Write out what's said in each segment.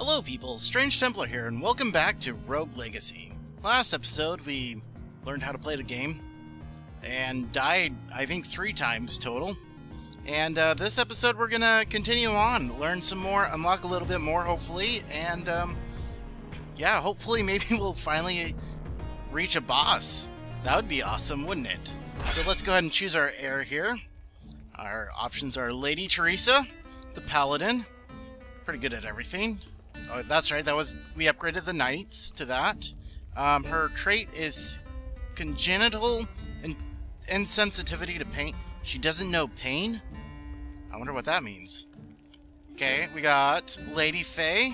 Hello people, Strange Templar here, and welcome back to Rogue Legacy. Last episode, we learned how to play the game, and died, I think, 3 times total. And this episode, we're gonna continue on, learn some more, unlock a little bit more, hopefully, and yeah, hopefully maybe we'll finally reach a boss. That would be awesome, wouldn't it? So let's go ahead and choose our heir here. Our options are Lady Teresa, the Paladin, pretty good at everything. Oh, that's right, that was, we upgraded the knights to that. Her trait is congenital insensitivity to pain. She doesn't know pain? I wonder what that means. Okay, we got Lady Fay,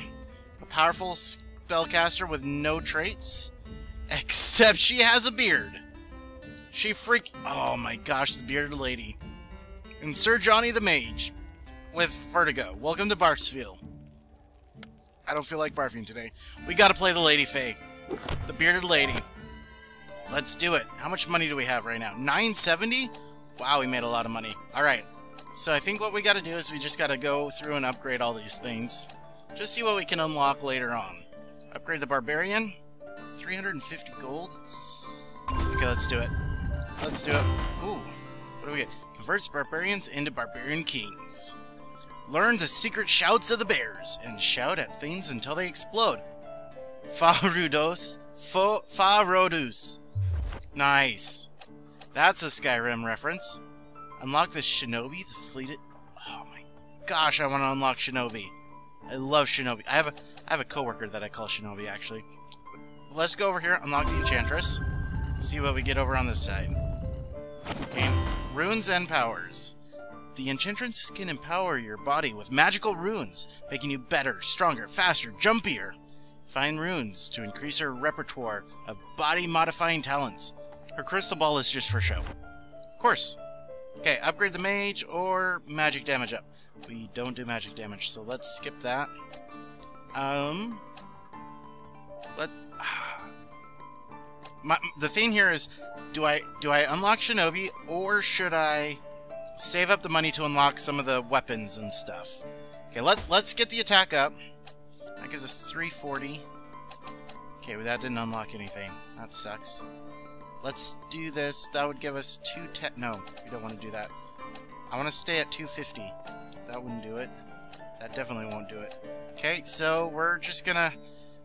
a powerful spellcaster with no traits, except she has a beard. She oh my gosh, the bearded lady. And Sir Johnny the Mage, with vertigo. Welcome to Bartsville. I don't feel like barfing today. We gotta play the Lady Fay, the bearded lady. Let's do it. How much money do we have right now? 970? Wow, we made a lot of money. Alright, so I think what we gotta do is we just gotta go through and upgrade all these things. Just see what we can unlock later on. Upgrade the Barbarian. 350 gold? Okay, let's do it. Let's do it. Ooh, what do we get? Converts Barbarians into Barbarian Kings. Learn the secret shouts of the bears, and shout at things until they explode. Fa Rudos. Fa Rudos. Nice. That's a Skyrim reference. Unlock the Shinobi, the fleeted... Oh my gosh, I want to unlock Shinobi. I love Shinobi. I have a coworker that I call Shinobi, actually. Let's go over here, unlock the Enchantress. See what we get over on this side. Okay, runes and powers. The Enchantress can empower your body with magical runes, making you better, stronger, faster, jumpier. Find runes to increase her repertoire of body-modifying talents. Her crystal ball is just for show. Of course. Okay, upgrade the mage or magic damage up. We don't do magic damage, so let's skip that. The thing here is, do I unlock Shinobi, or should I save up the money to unlock some of the weapons and stuff? Okay, let's get the attack up. That gives us 340. Okay, well, that didn't unlock anything. That sucks. Let's do this. That would give us 210. No, we don't want to do that. I want to stay at 250. That wouldn't do it. That definitely won't do it. Okay, so we're just gonna...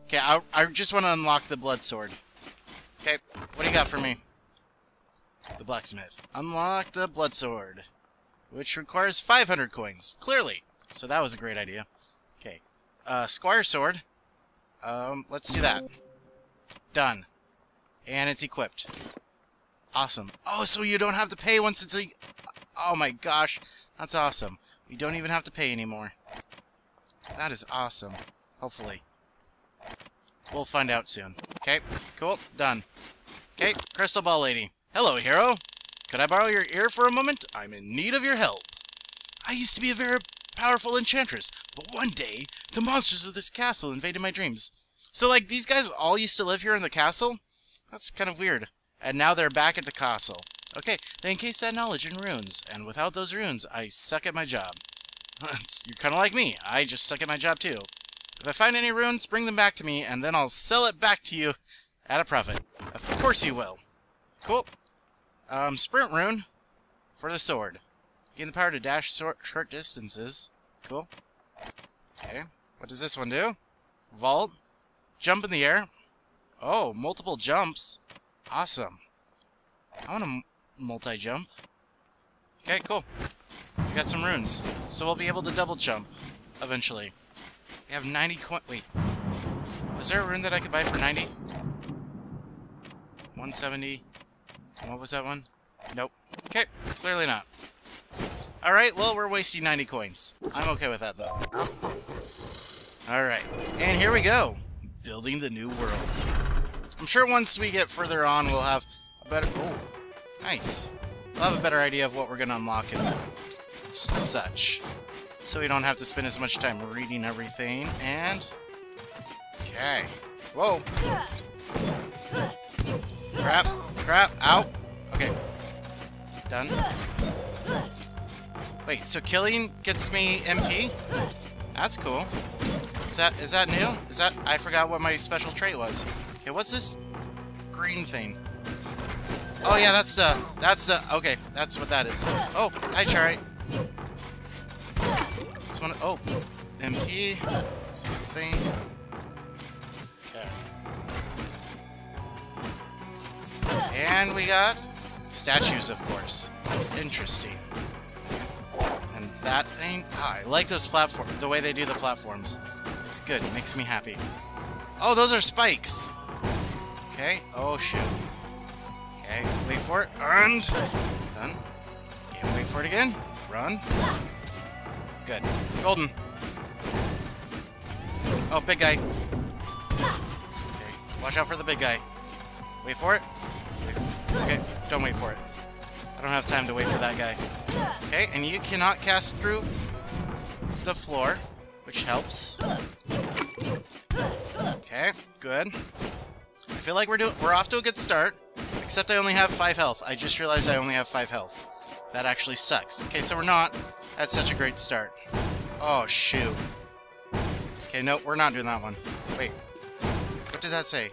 Okay, I just want to unlock the blood sword. Okay, what do you got for me? The blacksmith. Unlock the blood sword, which requires 500 coins, clearly. So that was a great idea. Okay, Squire Sword. Let's do that. Done. And it's equipped. Awesome. Oh, so you don't have to pay once it's oh my gosh, that's awesome. We don't even have to pay anymore. That is awesome. Hopefully. We'll find out soon. Okay, cool, done. Okay, Crystal Ball Lady. Hello, hero. Could I borrow your ear for a moment? I'm in need of your help. I used to be a very powerful enchantress, but one day, the monsters of this castle invaded my dreams. So, like, these guys all used to live here in the castle? That's kind of weird. And now they're back at the castle. Okay, they encase that knowledge in runes, and without those runes, I suck at my job. You're kind of like me. I just suck at my job, too. If I find any runes, bring them back to me, and then I'll sell it back to you at a profit. Of course you will. Cool. Sprint rune for the sword. Gain the power to dash short distances. Cool. Okay, what does this one do? Vault. Jump in the air. Oh, multiple jumps. Awesome. I want to multi-jump. Okay, cool. We got some runes. So we'll be able to double jump eventually. We have 90 coins. Wait. Was there a rune that I could buy for 90? 170. And what was that one? Nope. Okay, clearly not. Alright, well, we're wasting 90 coins. I'm okay with that, though. Alright, and here we go. Building the new world. I'm sure once we get further on, we'll have a better... Oh, nice. We'll have a better idea of what we're going to unlock and such. So we don't have to spend as much time reading everything, and... Okay. Whoa. Crap. Crap. Ow. Okay. Done. Wait, so killing gets me MP? That's cool. Is that new? Is that... I forgot what my special trait was. Okay, what's this green thing? Oh yeah, that's the, okay, that's what that is. Oh, hi Charite. This one, oh, MP, it's a good thing. Okay. And we got statues, of course. Interesting. And that thing, ah, I like those platforms, the way they do the platforms. It's good, it makes me happy. Oh, those are spikes! Okay, oh shoot. Okay, wait for it, and... Done. Okay, wait for it again. Run. Good. Golden. Oh, big guy. Okay, watch out for the big guy. Wait for it. Okay, don't wait for it. I don't have time to wait for that guy. Okay, and you cannot cast through the floor, which helps. Okay, good. I feel like we're off to a good start, except I only have 5 health. I just realized I only have 5 health. That actually sucks. Okay, so we're not at such a great start. Oh, shoot. Okay, no, we're not doing that one. Wait. What did that say?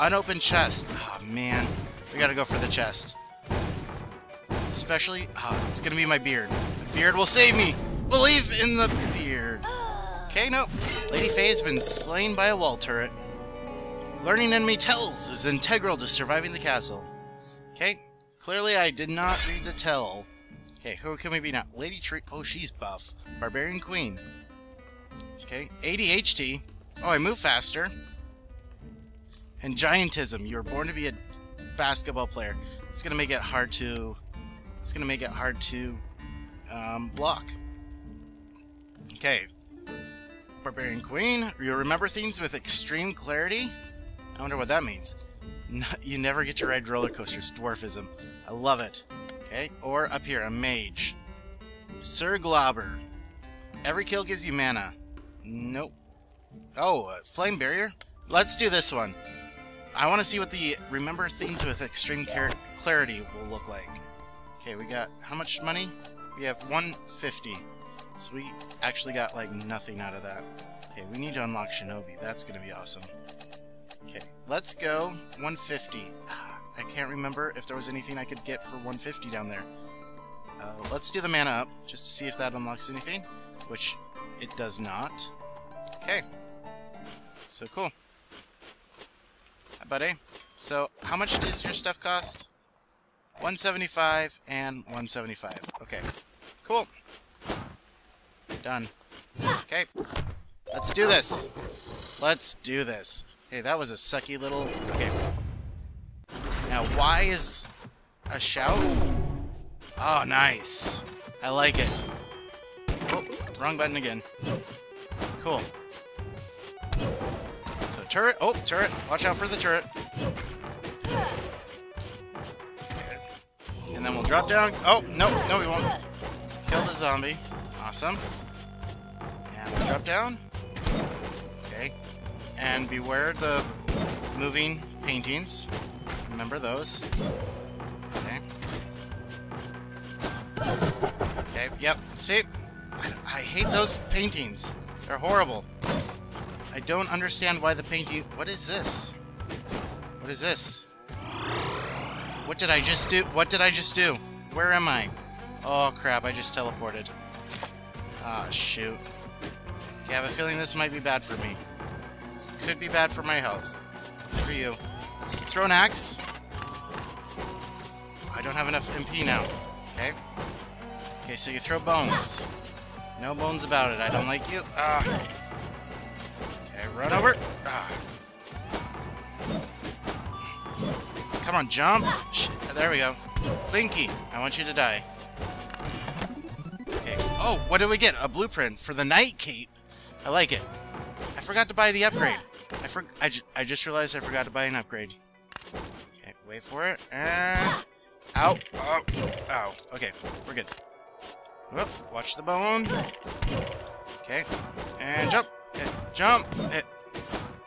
Unopened chest. Oh, man. We gotta go for the chest. Especially... Oh, it's gonna be my beard. The beard will save me! Believe in the beard. Okay, nope. Lady Fay has been slain by a wall turret. Learning enemy tells is integral to surviving the castle. Okay. Clearly, I did not read the tell. Okay, who can we be now? Lady Teresa. Oh, she's buff. Barbarian Queen. Okay. ADHD. Oh, I move faster. And giantism. You were born to be a basketball player. It's gonna make it hard to... It's gonna make it hard to... block. Okay. Barbarian Queen. You remember things with extreme clarity? I wonder what that means. You never get to ride roller coasters. Dwarfism. I love it. Okay, or up here, a mage. Sir Glauber. Every kill gives you mana. Nope. Oh, a flame barrier? Let's do this one. I want to see what the remember things with extreme clarity will look like. Okay, we got how much money? We have 150. So we actually got like nothing out of that. Okay, we need to unlock Shinobi. That's going to be awesome. Okay, let's go 150. I can't remember if there was anything I could get for 150 down there. Let's do the mana up, just to see if that unlocks anything, which it does not. Okay. So cool. Hi, buddy. So, how much does your stuff cost? 175 and 175. Okay. Cool. Done. Okay. Let's do this. Let's do this. Hey, that was a sucky little... Okay. Now, why is a shout? Oh, nice. I like it. Oh, wrong button again. Cool. So, turret. Oh, turret. Watch out for the turret. Okay. And then we'll drop down. Oh, no. No, we won't. Kill the zombie. Awesome. And we'll drop down. Okay. And beware the moving paintings. Remember those. Okay. Okay, yep. See? I hate those paintings. They're horrible. I don't understand why the painting... What is this? What is this? What did I just do? What did I just do? Where am I? Oh, crap. I just teleported. Ah, shoot. Okay, I have a feeling this might be bad for me. This could be bad for my health. For you. Let's throw an axe. I don't have enough MP now. Okay. Okay, so you throw bones. No bones about it. I don't like you. Okay, run over. Come on, jump. Shit. There we go. Plinky, I want you to die. Okay. Oh, what did we get? A blueprint for the Knight cape. I like it. I forgot to buy the upgrade. I just realized I forgot to buy an upgrade. Okay, wait for it. And... Ow! Ow! Ow! Okay, we're good. Whoop, watch the bone. Okay. And jump! Hit. Jump! Hit.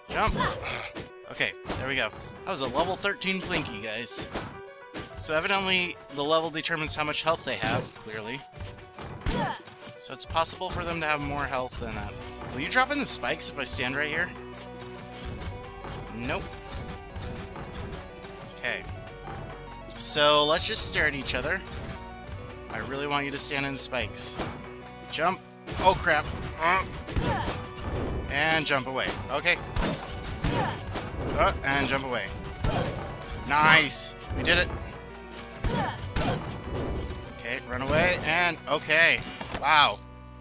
Jump! Okay, there we go. That was a level 13 Plinky, guys. So evidently, the level determines how much health they have, clearly. So it's possible for them to have more health than that. Will you drop in the spikes if I stand right here? Nope. Okay. So let's just stare at each other. I really want you to stand in spikes. Jump. Oh crap. And jump away. Okay. And jump away. Nice. We did it. Okay, run away and okay. Wow.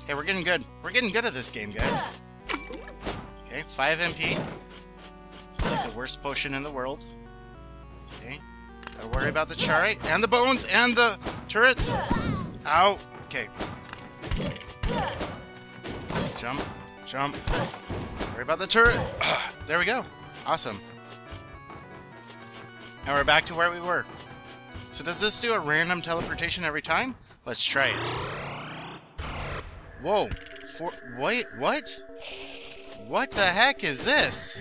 Hey, we're getting good. We're getting good at this game, guys. Okay, 5 MP. It's like the worst potion in the world. Okay. I worry about the Charite and the bones and the turrets. Ow. Okay. Jump. Jump. Worry about the turret. There we go. Awesome. And we're back to where we were. So does this do a random teleportation every time? Let's try it. Whoa. Wait, what? What the heck is this?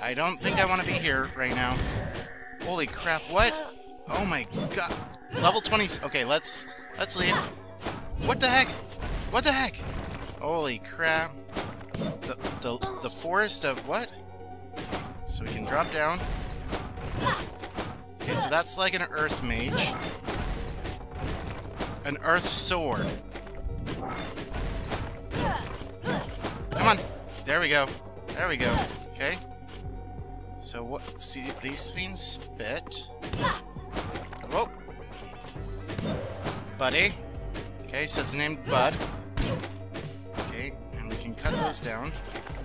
I don't think I want to be here right now. Holy crap, what? Oh my god. Level 20. Okay, let's leave. What the heck? What the heck? Holy crap. The forest of what? So we can drop down. Okay, so that's like an earth mage. An earth sword. Come on. There we go. There we go. Okay. So what? See, these things spit. Whoa. Buddy. Okay, so it's named Bud. Okay, and we can cut those down.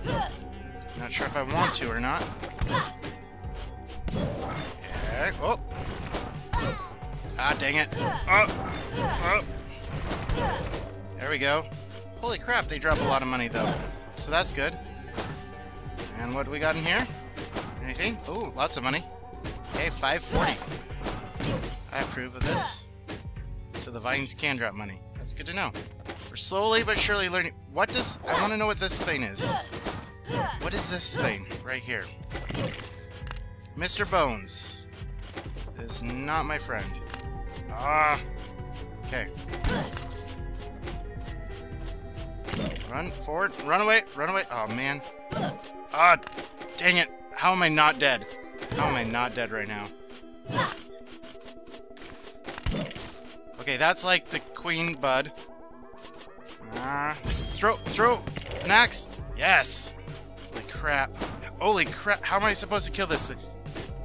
Not sure if I want to or not. Okay. Oh. Ah, dang it. Oh. Oh. There we go. Holy crap, they drop a lot of money, though. So that's good. And what do we got in here? Anything? Ooh, lots of money. Okay, 540. I approve of this. So the vines can drop money. That's good to know. We're slowly but surely learning. What does... I want to know what this thing is. What is this thing right here? Mr. Bones is not my friend. Ah. Okay. Run forward. Run away. Run away. Oh, man. Ah, dang it. How am I not dead? How am I not dead right now? Okay, that's like the Queen Bud. Throw an axe. Yes. Holy crap. Holy crap. How am I supposed to kill this thing?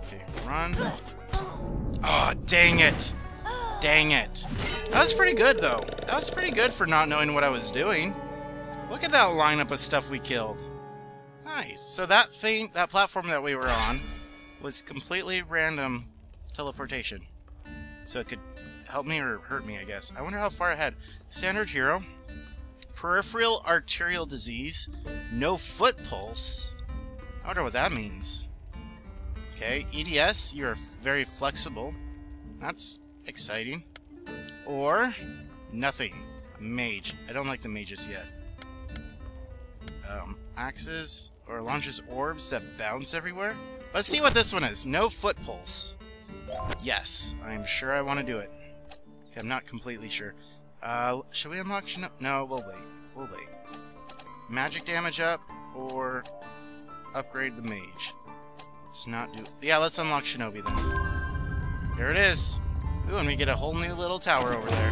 Okay, run. Oh, dang it. Dang it. That was pretty good, though. That was pretty good for not knowing what I was doing. Look at that lineup of stuff we killed. Nice. So that thing, that platform that we were on, was completely random teleportation. So it could help me or hurt me, I guess. I wonder how far ahead. Standard hero. Peripheral arterial disease. No foot pulse. I wonder what that means. Okay. EDS. You're very flexible. That's exciting. Or nothing. Mage. I don't like the mages yet. Axes or launches orbs that bounce everywhere. Let's see what this one is. No foot pulse. Yes, I'm sure I want to do it. Okay, I'm not completely sure. Should we unlock Shinobi? No, we'll wait. We'll wait. Magic damage up or upgrade the mage. Let's not do... Yeah, let's unlock Shinobi then. There it is. Ooh, and we get a whole new little tower over there.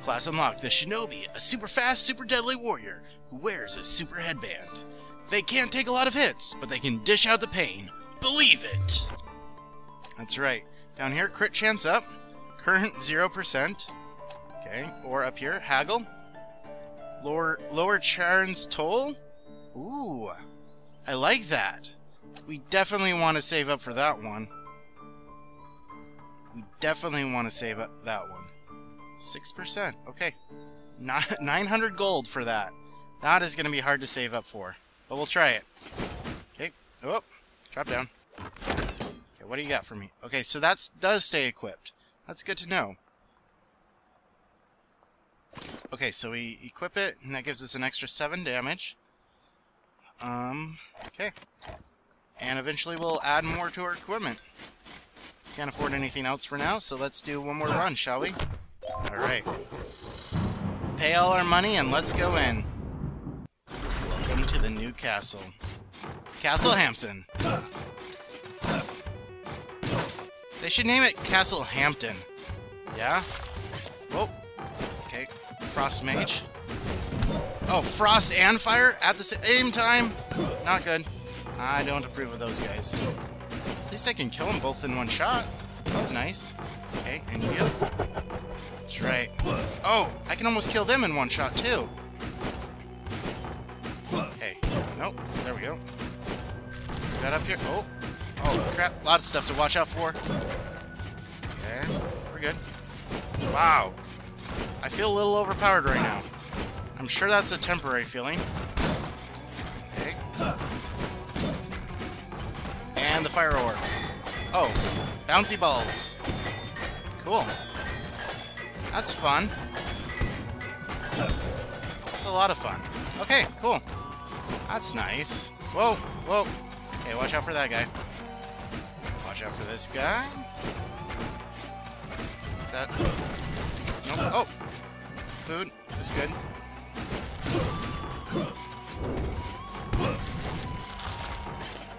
Class unlocked, the Shinobi, a super fast, super deadly warrior who wears a super headband. They can't take a lot of hits, but they can dish out the pain. Believe it! That's right. Down here, crit chance up. Current 0%. Okay, or up here, Haggle. Lower Charn's Toll. Ooh, I like that. We definitely want to save up for that one. We definitely want to save up that one. 6%. Okay. 900 gold for that. That is going to be hard to save up for. But we'll try it. Okay. Oh. Drop down. Okay, what do you got for me? Okay, so that does stay equipped. That's good to know. Okay, so we equip it, and that gives us an extra 7 damage. Okay. And eventually we'll add more to our equipment. Can't afford anything else for now, so let's do one more run, shall we? Alright. Pay all our money and let's go in. Welcome to the new castle. Castle Hampton. They should name it Castle Hampton. Yeah? Whoa. Okay. Frost Mage. Oh, Frost and Fire at the same time? Not good. I don't approve of those guys. At least I can kill them both in one shot. That was nice. Okay, and you. That's right. Oh, I can almost kill them in one shot, too. Okay. Nope. There we go. Got up here. Oh. Oh, crap. A lot of stuff to watch out for. Okay. We're good. Wow. I feel a little overpowered right now. I'm sure that's a temporary feeling. Okay. And the fire orbs. Oh. Bouncy balls. Cool. That's fun. That's a lot of fun. Okay, cool. That's nice. Whoa, whoa. Okay, watch out for that guy. Watch out for this guy. Is that... Nope. Oh! Food is good.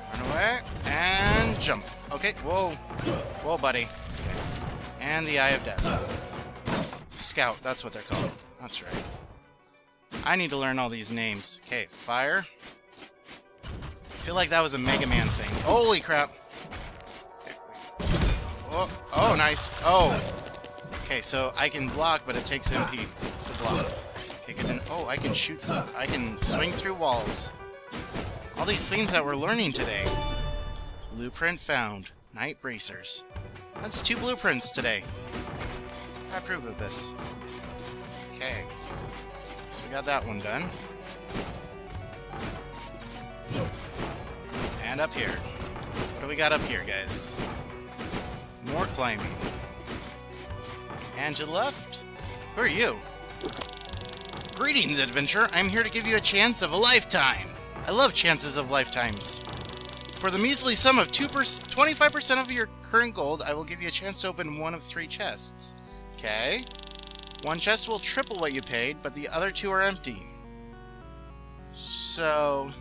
Run away. And jump. Okay, whoa. Whoa, buddy. Okay. And the Eye of Death. Scout, that's what they're called. That's right. I need to learn all these names. Okay, fire. I feel like that was a Mega Man thing. Holy crap! Oh, oh, nice. Oh. Okay, so I can block, but it takes MP to block. Okay, good. And, oh, I can shoot. I can swing through walls. All these things that we're learning today. Blueprint found. Knight bracers. That's 2 blueprints today. I approve of this. Okay. So we got that one done. And up here. What do we got up here, guys? More climbing. And to the left? Who are you? Greetings, adventurer. I'm here to give you a chance of a lifetime. I love chances of lifetimes. For the measly sum of 25% of your current gold, I will give you a chance to open one of 3 chests. Okay. One chest will triple what you paid, but the other 2 are empty. So...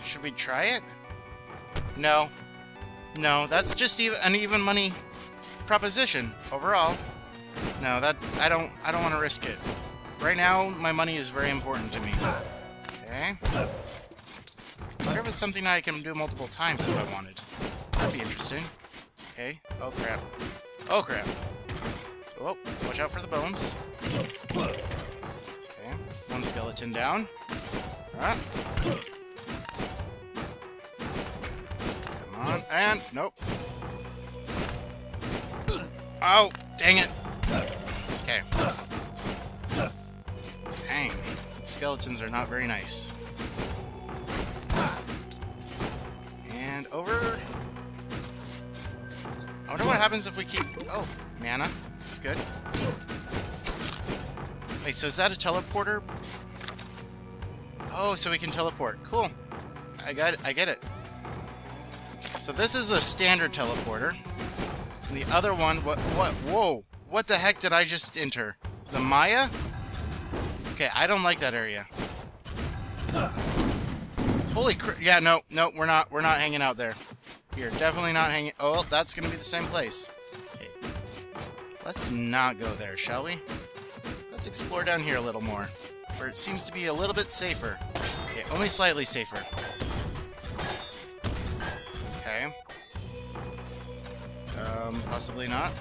should we try it? No. No, that's just an even money proposition overall. No, that I don't want to risk it. Right now, my money is very important to me. Okay. I wonder if it's something I can do multiple times if I wanted. That'd be interesting. Okay. Oh, crap. Oh, crap. Oh, watch out for the bones. Okay. One skeleton down. Alright. Come on, and... Nope. Oh, dang it. Okay. Dang. Skeletons are not very nice. And over. I wonder what happens if we keep... Oh, mana. That's good. Wait, so is that a teleporter? Oh, so we can teleport. Cool. I get it. So this is a standard teleporter. And the other one... What? Whoa! What the heck did I just enter? The Maya? Okay, I don't like that area. Holy crap. Yeah, no. No, we're not. We're not hanging out there. You're definitely not hanging... Oh, that's going to be the same place. Okay. Let's not go there, shall we? Let's explore down here a little more. Where it seems to be a little bit safer. Okay, only slightly safer. Okay. Possibly not.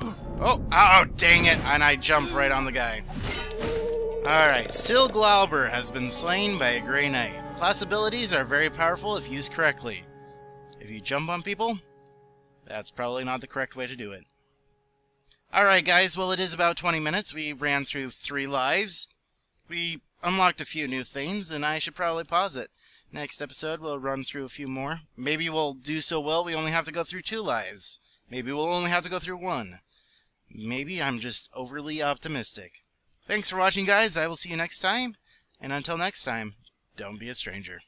Oh! Oh, dang it! And I jump right on the guy. Alright, Sil Glauber has been slain by a gray knight. Class abilities are very powerful if used correctly. If you jump on people, that's probably not the correct way to do it. Alright guys, well it is about 20 minutes. We ran through 3 lives. We unlocked a few new things, and I should probably pause it. Next episode, we'll run through a few more. Maybe we'll do so well we only have to go through 2 lives. Maybe we'll only have to go through 1. Maybe I'm just overly optimistic. Thanks for watching, guys. I will see you next time. And until next time, don't be a stranger.